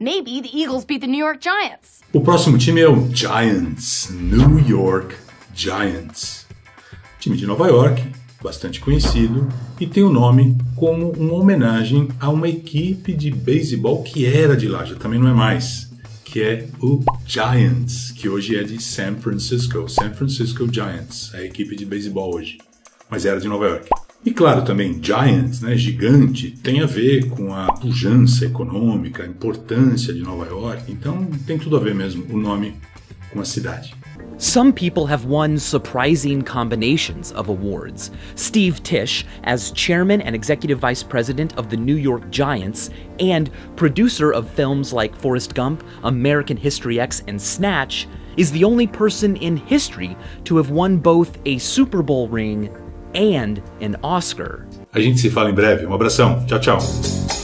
Maybe the Eagles beat the New York Giants. O próximo time é o Giants, New York Giants. Time de Nova York, bastante conhecido, e tem o nome como uma homenagem a uma equipe de beisebol que era de lá, já também não é mais, que é o Giants, que hoje é de San Francisco, San Francisco Giants, a equipe de beisebol hoje, mas era de Nova York. E claro também, Giants, né, gigante, tem a ver com a pujança econômica, a importância de Nova York, então tem tudo a ver mesmo o nome com a cidade. Some people have won surprising combinations of awards. Steve Tisch as chairman and executive vice president of the New York Giants and producer of films like Forrest Gump, American History X, and Snatch is the only person in history to have won both a Super Bowl ring and an Oscar. A gente se fala em breve. Um abração. Tchau, tchau.